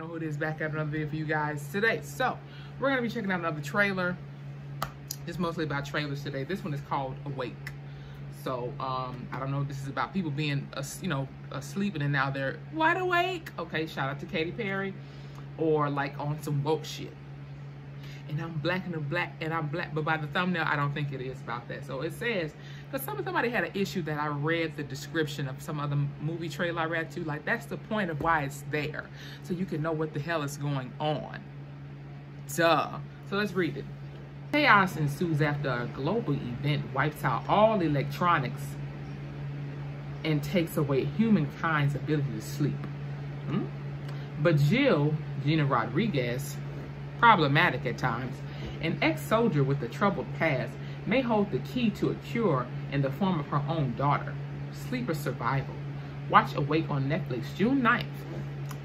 already know who it is. Back at another video for you guys today. So we're gonna be checking out another trailer. It's mostly about trailers today. This one is called Awake. So I don't know if this is about people being asleep and then now they're wide awake. Okay, shout out to Katy Perry, or like on some woke shit. And I'm black and I'm black and I'm black. But by the thumbnail, I don't think it is about that. So it says, because somebody had an issue that I read the description of some other movie trailer I read to. Like, that's the point of why it's there. So you can know what the hell is going on. Duh. So let's read it. Chaos ensues after a global event wipes out all electronics and takes away humankind's ability to sleep. But Gina Rodriguez, problematic at times, an ex-soldier with a troubled past, may hold the key to a cure in the form of her own daughter. Sleeper survival. Watch Awake on Netflix June 9th.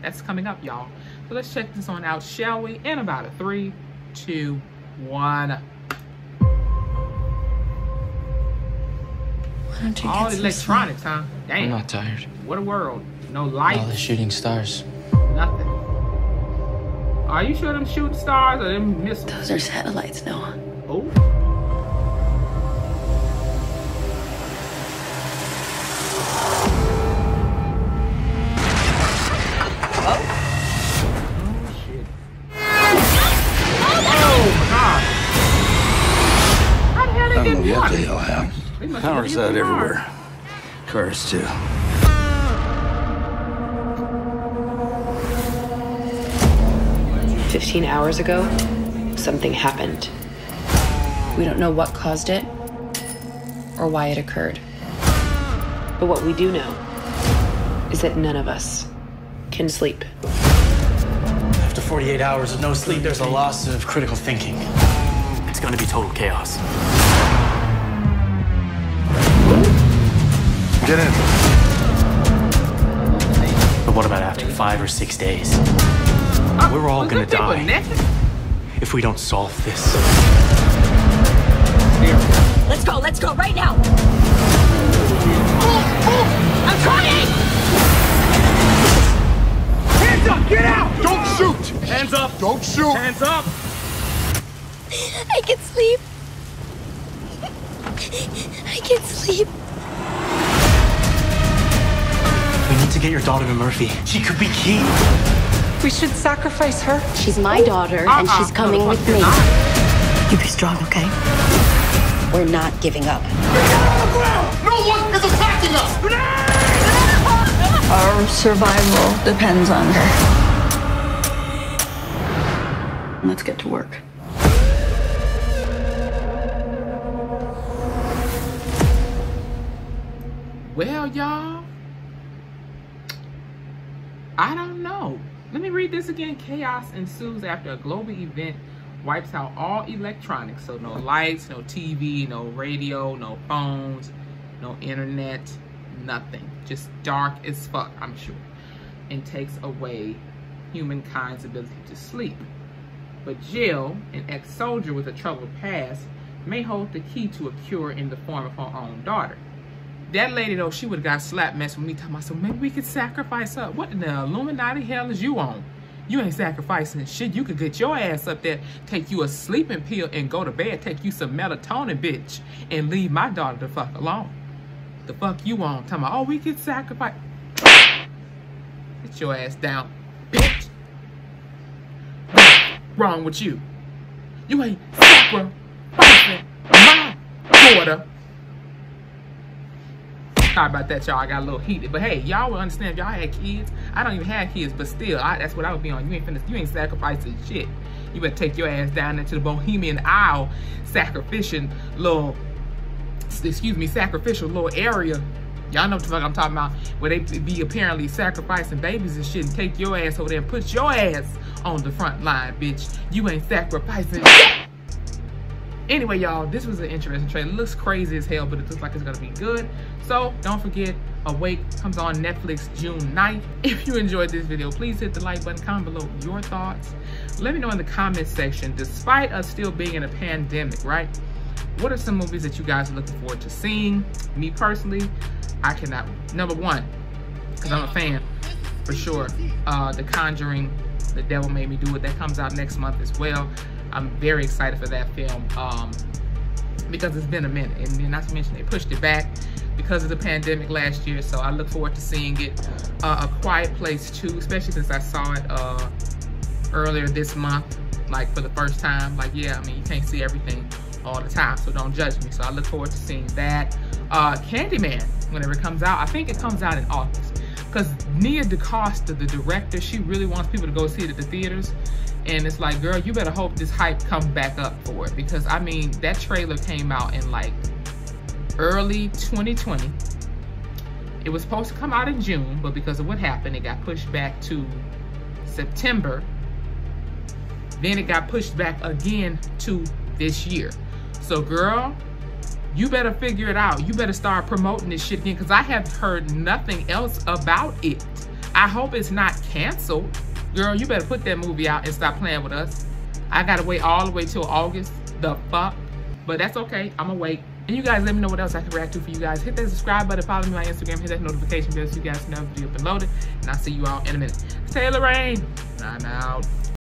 That's coming up, y'all. So let's check this on out, shall we? In about a 3, 2, 1. All electronics, huh? Damn. I'm not tired. What a world. No light. All the shooting stars. Nothing. Are you sure them shooting stars or them missiles? Those are satellites, Noah. Oh. Oh. Oh, shit. Oh, God. How the hell they get water? What the hell happened? Power's out everywhere. Cars, too. Fifteen hours ago, something happened. We don't know what caused it or why it occurred. But what we do know is that none of us can sleep. After 48 hours of no sleep, there's a loss of critical thinking. It's going to be total chaos. Get in. But what about after 5 or 6 days? We're all gonna die if we don't solve this. Let's go right now. I'm trying! Hands up, get out! Don't shoot! Hands up! Don't shoot! Hands up! I can't sleep. I can't sleep. We need to get your daughter to Murphy. She could be key. We should sacrifice her. She's my daughter, and she's coming with me. You be strong, okay? We're not giving up. Get on the ground! No one is attacking us! Our survival depends on her. Let's get to work. Well, y'all, I don't know. Let me read this again. Chaos ensues after a global event wipes out all electronics. So no lights, no TV, no radio, no phones, no internet, nothing. Just dark as fuck, I'm sure. And takes away humankind's ability to sleep. But Jill, an ex-soldier with a troubled past, may hold the key to a cure in the form of her own daughter. That lady, though, she would have got slap messed with me talking about, so maybe we could sacrifice her. What in the Illuminati hell is you on? You ain't sacrificing shit. You could get your ass up there, take you a sleeping pill and go to bed, take you some melatonin, bitch, and leave my daughter the fuck alone. The fuck you on? Talking about, oh, we could sacrifice. Get your ass down, bitch. Wrong with you? You ain't sacrificing my daughter. Sorry about that, y'all. I got a little heated, but hey, y'all will understand. Y'all had kids. I don't even have kids, but still, that's what I would be on. You ain't sacrificing shit. You better take your ass down into the Bohemian Isle, sacrificial little area. Y'all know what the fuck I'm talking about, where they be apparently sacrificing babies and shit, and take your ass over there and put your ass on the front line, bitch. You ain't sacrificing shit. Anyway, y'all, this was an interesting trailer. It looks crazy as hell, but it looks like it's going to be good. So, don't forget, Awake comes on Netflix June 9th. If you enjoyed this video, please hit the like button. Comment below your thoughts. Let me know in the comment section, despite us still being in a pandemic, right? What are some movies that you guys are looking forward to seeing? Me personally, I cannot. Number 1, because I'm a fan, for sure, The Conjuring, The Devil Made Me Do It. That comes out next month as well. I'm very excited for that film because it's been a minute. And then not to mention they pushed it back because of the pandemic last year. So I look forward to seeing it. A Quiet Place 2, especially since I saw it earlier this month, like for the first time. Like, yeah, I mean, you can't see everything all the time, so don't judge me. So I look forward to seeing that. Candyman, whenever it comes out, I think it comes out in August, because Nia DaCosta, the director, she really wants people to go see it at the theaters. And it's like, girl, you better hope this hype comes back up for it, because I mean, that trailer came out in like early 2020. It was supposed to come out in June, but because of what happened, it got pushed back to September. Then it got pushed back again to this year. So girl, you better figure it out. You better start promoting this shit again, because I have heard nothing else about it. I hope it's not canceled. Girl, you better put that movie out and stop playing with us. I gotta wait all the way till August, the fuck. But that's okay, I'ma wait. And you guys, let me know what else I can react to for you guys. Hit that subscribe button, follow me on Instagram, hit that notification bell so you guys know if you uploaded. And I'll see you all in a minute. Taylor Rain, and I'm out.